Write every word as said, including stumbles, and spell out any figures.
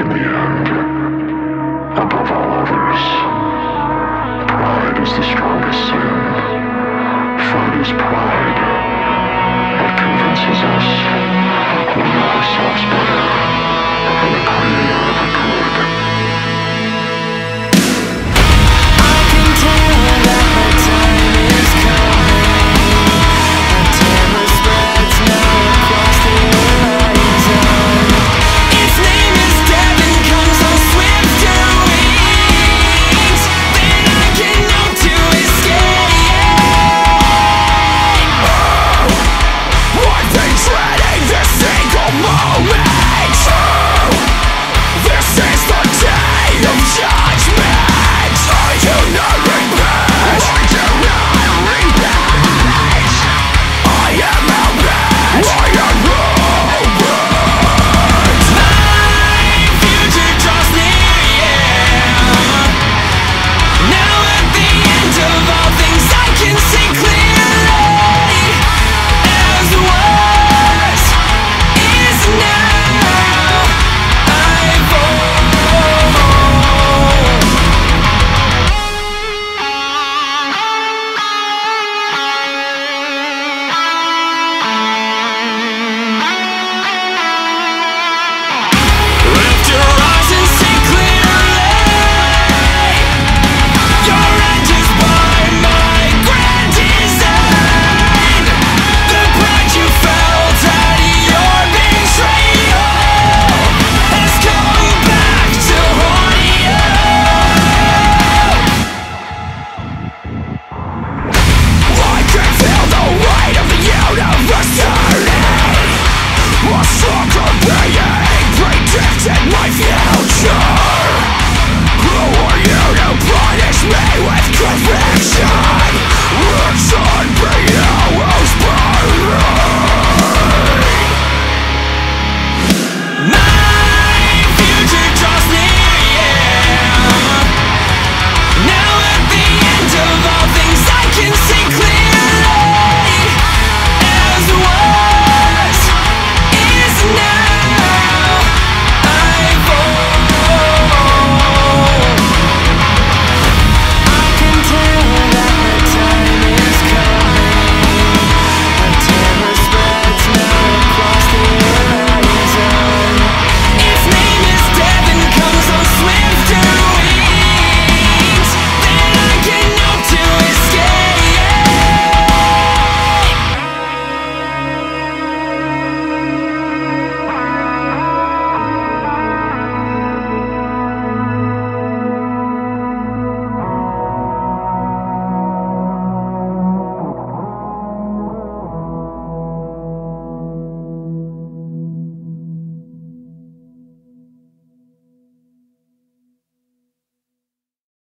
In the end, above all others, pride is the strongest sin. For it is pride that convinces us we are ourselves better.